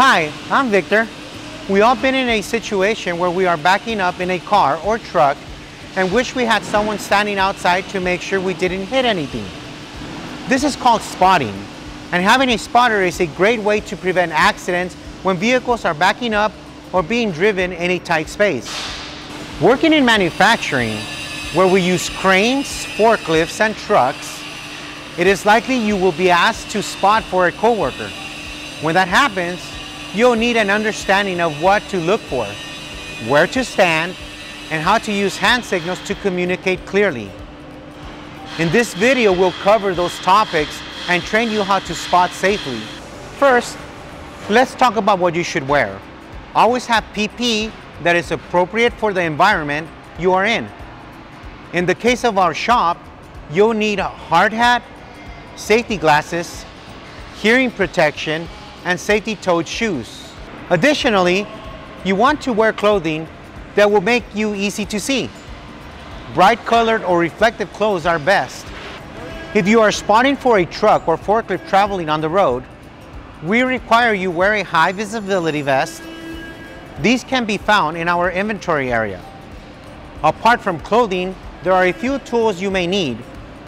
Hi, I'm Victor. We all been in a situation where we are backing up in a car or truck and wish we had someone standing outside to make sure we didn't hit anything. This is called spotting, and having a spotter is a great way to prevent accidents when vehicles are backing up or being driven in a tight space. Working in manufacturing, where we use cranes, forklifts, and trucks, it is likely you will be asked to spot for a coworker. When that happens, you'll need an understanding of what to look for, where to stand, and how to use hand signals to communicate clearly. In this video, we'll cover those topics and train you how to spot safely. First, let's talk about what you should wear. Always have PPE that is appropriate for the environment you are in. In the case of our shop, you'll need a hard hat, safety glasses, hearing protection, and safety-toed shoes. Additionally, you want to wear clothing that will make you easy to see. Bright colored or reflective clothes are best. If you are spotting for a truck or forklift traveling on the road, we require you wear a high visibility vest. These can be found in our inventory area. Apart from clothing, there are a few tools you may need.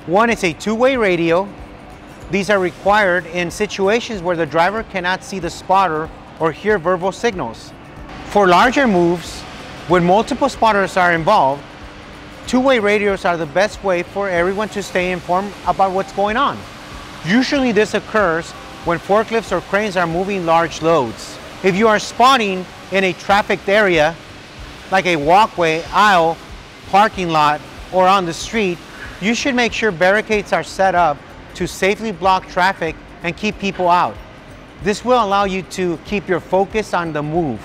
One is a two-way radio. These are required in situations where the driver cannot see the spotter or hear verbal signals. For larger moves, when multiple spotters are involved, two-way radios are the best way for everyone to stay informed about what's going on. Usually this occurs when forklifts or cranes are moving large loads. If you are spotting in a trafficked area, like a walkway, aisle, parking lot, or on the street, you should make sure barricades are set up to safely block traffic and keep people out. This will allow you to keep your focus on the move.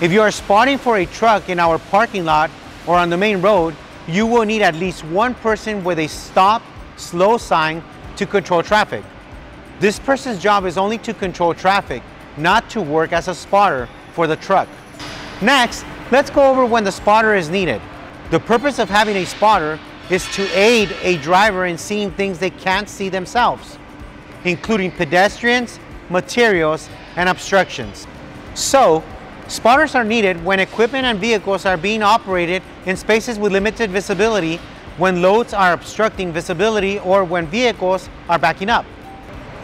If you are spotting for a truck in our parking lot or on the main road, you will need at least one person with a stop, slow sign to control traffic. This person's job is only to control traffic, not to work as a spotter for the truck. Next, let's go over when the spotter is needed. The purpose of having a spotter is to aid a driver in seeing things they can't see themselves, including pedestrians, materials, and obstructions. So, spotters are needed when equipment and vehicles are being operated in spaces with limited visibility, when loads are obstructing visibility, or when vehicles are backing up.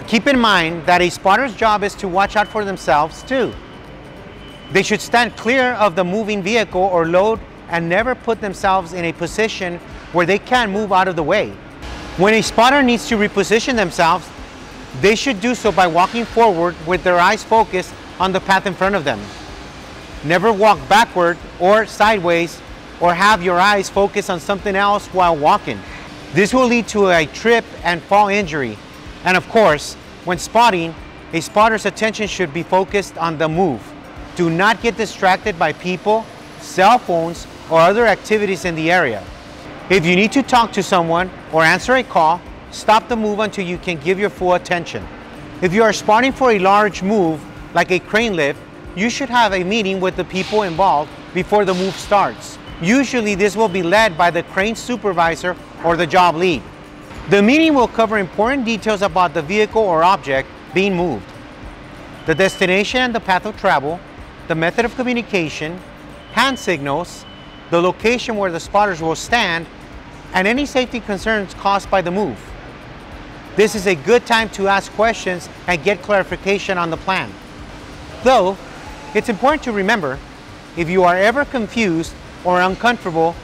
Keep in mind that a spotter's job is to watch out for themselves too. They should stand clear of the moving vehicle or load and never put themselves in a position where they can't move out of the way. When a spotter needs to reposition themselves, they should do so by walking forward with their eyes focused on the path in front of them. Never walk backward or sideways or have your eyes focused on something else while walking. This will lead to a trip and fall injury. And of course, when spotting, a spotter's attention should be focused on the move. Do not get distracted by people, cell phones, or other activities in the area. If you need to talk to someone or answer a call, stop the move until you can give your full attention. If you are spotting for a large move, like a crane lift, you should have a meeting with the people involved before the move starts. Usually this will be led by the crane supervisor or the job lead. The meeting will cover important details about the vehicle or object being moved, the destination and the path of travel, the method of communication, hand signals, the location where the spotters will stand, and any safety concerns caused by the move. This is a good time to ask questions and get clarification on the plan. Though, it's important to remember, if you are ever confused or uncomfortable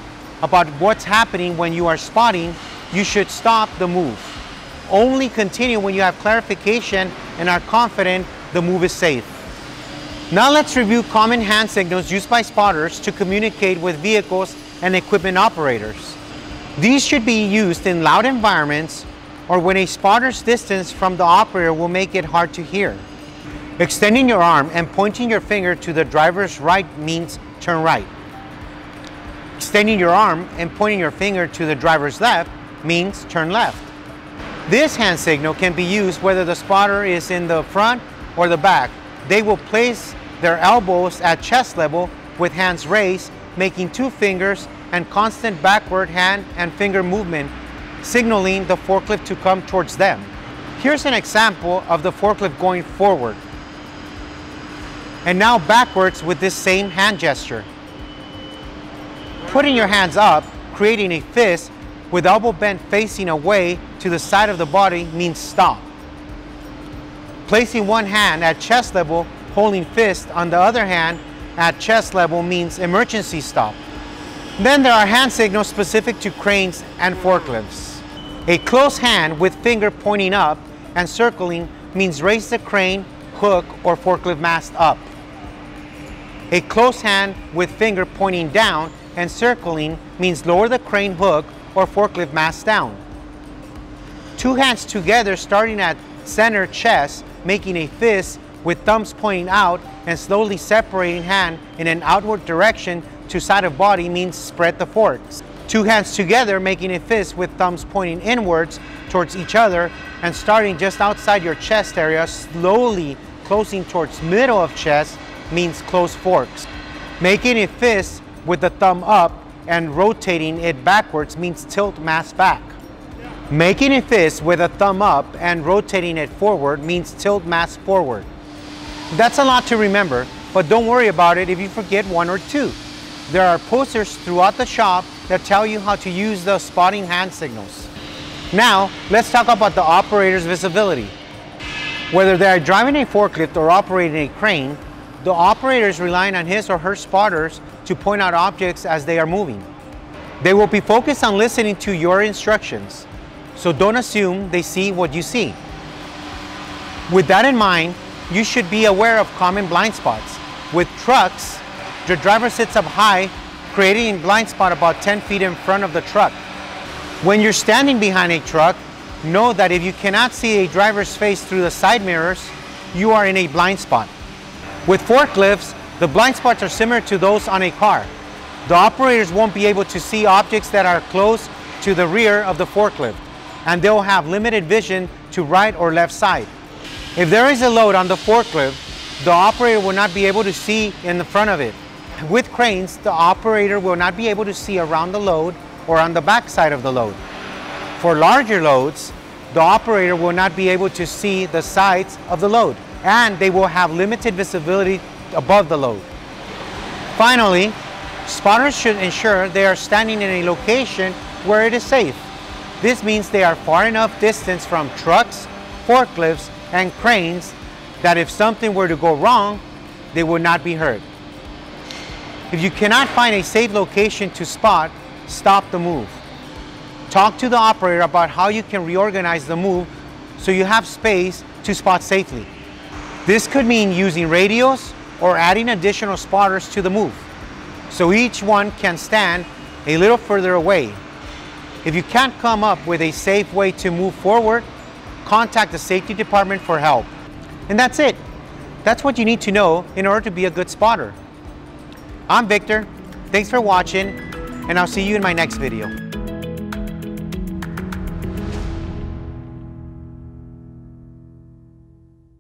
about what's happening when you are spotting, you should stop the move. Only continue when you have clarification and are confident the move is safe. Now let's review common hand signals used by spotters to communicate with vehicles and equipment operators. These should be used in loud environments or when a spotter's distance from the operator will make it hard to hear. Extending your arm and pointing your finger to the driver's right means turn right. Extending your arm and pointing your finger to the driver's left means turn left. This hand signal can be used whether the spotter is in the front or the back. They will place their elbows at chest level with hands raised, making two fingers and constant backward hand and finger movement, signaling the forklift to come towards them. Here's an example of the forklift going forward. and now backwards with this same hand gesture. Putting your hands up, creating a fist with elbow bent facing away to the side of the body means stop. Placing one hand at chest level, holding fist on the other hand at chest level means emergency stop. Then there are hand signals specific to cranes and forklifts. A close hand with finger pointing up and circling means raise the crane, hook, or forklift mast up. A close hand with finger pointing down and circling means lower the crane, hook, or forklift mast down. Two hands together starting at center chest, making a fist with thumbs pointing out and slowly separating hand in an outward direction to side of body means spread the forks. Two hands together making a fist with thumbs pointing inwards towards each other and starting just outside your chest area, slowly closing towards middle of chest means close forks. Making a fist with the thumb up and rotating it backwards means tilt mast back. Making a fist with a thumb up and rotating it forward means tilt mast forward. That's a lot to remember, but don't worry about it if you forget one or two. There are posters throughout the shop that tell you how to use the spotting hand signals. Now, let's talk about the operator's visibility. Whether they are driving a forklift or operating a crane, the operator is relying on his or her spotters to point out objects as they are moving. They will be focused on listening to your instructions, so don't assume they see what you see. With that in mind, you should be aware of common blind spots. With trucks, the driver sits up high, creating a blind spot about 10 feet in front of the truck. When you're standing behind a truck, know that if you cannot see a driver's face through the side mirrors, you are in a blind spot. With forklifts, the blind spots are similar to those on a car. The operators won't be able to see objects that are close to the rear of the forklift, and they'll have limited vision to right or left side. If there is a load on the forklift, the operator will not be able to see in the front of it. With cranes, the operator will not be able to see around the load or on the back side of the load. For larger loads, the operator will not be able to see the sides of the load, and they will have limited visibility above the load. Finally, spotters should ensure they are standing in a location where it is safe. This means they are far enough distance from trucks, forklifts, and cranes that if something were to go wrong, they would not be hurt. If you cannot find a safe location to spot, stop the move. Talk to the operator about how you can reorganize the move so you have space to spot safely. This could mean using radios or adding additional spotters to the move, so each one can stand a little further away. If you can't come up with a safe way to move forward, contact the safety department for help. And that's it. That's what you need to know in order to be a good spotter. I'm Victor, thanks for watching, and I'll see you in my next video.